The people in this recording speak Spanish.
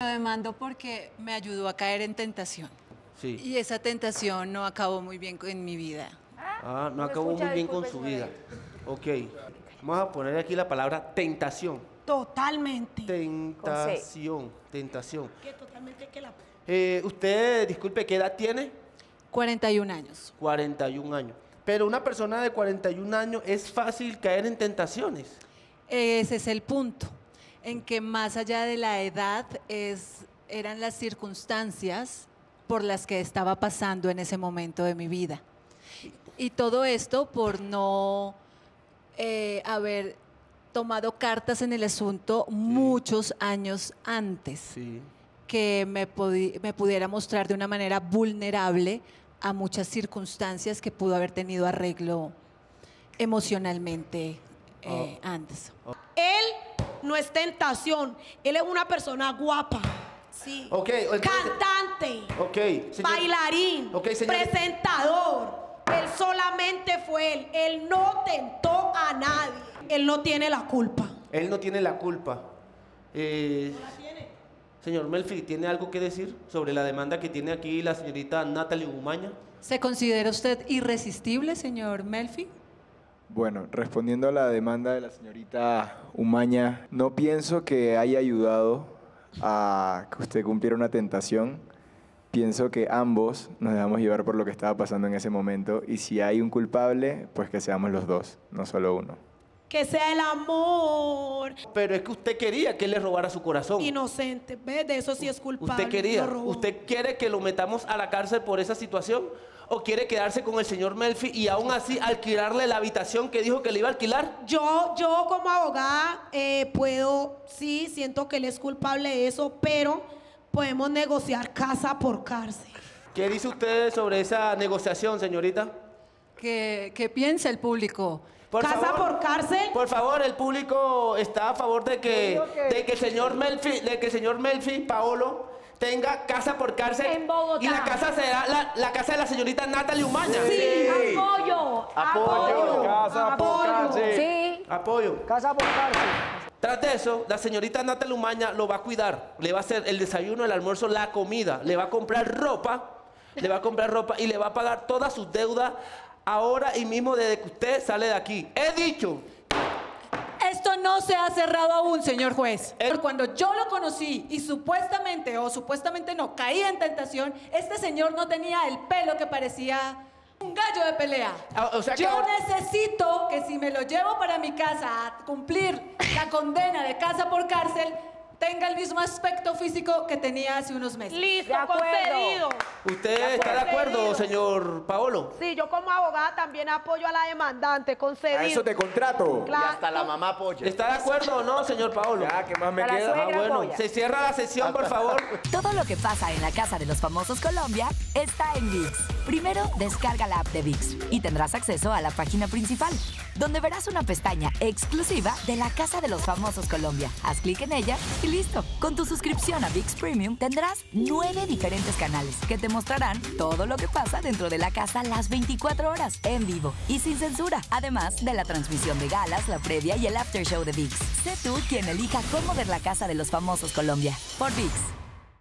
Lo demando porque me ayudó a caer en tentación. Sí. Y esa tentación no acabó muy bien en mi vida. Ah, no acabó muy bien con su vida. Ok. Vamos a poner aquí la palabra tentación. Totalmente. Tentación. Tentación. ¿Qué totalmente que la... Usted, disculpe, ¿qué edad tiene? 41 años. 41 años. Pero una persona de 41 años es fácil caer en tentaciones. Ese es el punto, en que más allá de la edad eran las circunstancias por las que estaba pasando en ese momento de mi vida. Y todo esto por no haber tomado cartas en el asunto muchos años antes, que me pudiera mostrar de una manera vulnerable a muchas circunstancias que pudo haber tenido arreglo emocionalmente antes. Él no es tentación, él es una persona guapa. Sí. Okay, entonces, cantante, okay, bailarín, okay, presentador. Él solamente fue él. Él no tentó a nadie. Él no tiene la culpa. Él no tiene la culpa. No la tiene. Señor Melfi, ¿tiene algo que decir sobre la demanda que tiene aquí la señorita Nataly Umaña? ¿Se considera usted irresistible, señor Melfi? Bueno, respondiendo a la demanda de la señorita Umaña, no pienso que haya ayudado a que usted cumpliera una tentación. Pienso que ambos nos dejamos llevar por lo que estaba pasando en ese momento, y si hay un culpable, pues que seamos los dos, no solo uno. Que sea el amor. Pero es que usted quería que le robara su corazón. Inocente, ¿ves? De eso sí es culpable. Usted quería, ¿usted quiere que lo metamos a la cárcel por esa situación? ¿O quiere quedarse con el señor Melfi y aún así alquilarle la habitación que dijo que le iba a alquilar? Yo como abogada puedo, sí, siento que él es culpable de eso, pero podemos negociar casa por cárcel. ¿Qué dice usted sobre esa negociación, señorita? ¿Qué piensa el público? ¿Casa por cárcel? Por favor, el público está a favor de que el señor Melfi, Paolo, tenga casa por cárcel en Bogotá. Y la casa será la casa de la señorita Nataly Umaña. Sí, sí. Apoyo. Casa por cárcel. Sí. Apoyo. Casa por cárcel. Tras de eso, la señorita Nataly Umaña lo va a cuidar. Le va a hacer el desayuno, el almuerzo, la comida. Le va a comprar ropa. Le va a comprar ropa y le va a pagar todas sus deudas ahora y mismo desde que usted sale de aquí. He dicho. Esto no se ha cerrado aún, señor juez. Cuando yo lo conocí y supuestamente o supuestamente no caía en tentación, este señor no tenía el pelo que parecía un gallo de pelea. O sea, yo necesito que si me lo llevo para mi casa a cumplir la condena de casa por cárcel, tenga el mismo aspecto físico que tenía hace unos meses. Listo, concedido. ¿Usted está de acuerdo, señor Paolo? Sí, yo como abogada también apoyo a la demandante, concedido. A eso te contrato. Claro. Y hasta la mamá apoya. ¿Está de acuerdo o no, señor Paolo? Ya, ¿qué más me queda? Ah, bueno, apoya. Se cierra la sesión, por favor. Todo lo que pasa en la Casa de los Famosos Colombia está en VIX. Primero, descarga la app de VIX y tendrás acceso a la página principal, donde verás una pestaña exclusiva de la Casa de los Famosos Colombia. Haz clic en ella y listo. Con tu suscripción a VIX Premium tendrás 9 diferentes canales que te mostrarán todo lo que pasa dentro de la casa las 24 horas, en vivo y sin censura. Además de la transmisión de galas, la previa y el after show de VIX. Sé tú quien elija cómo ver la Casa de los Famosos Colombia. Por VIX.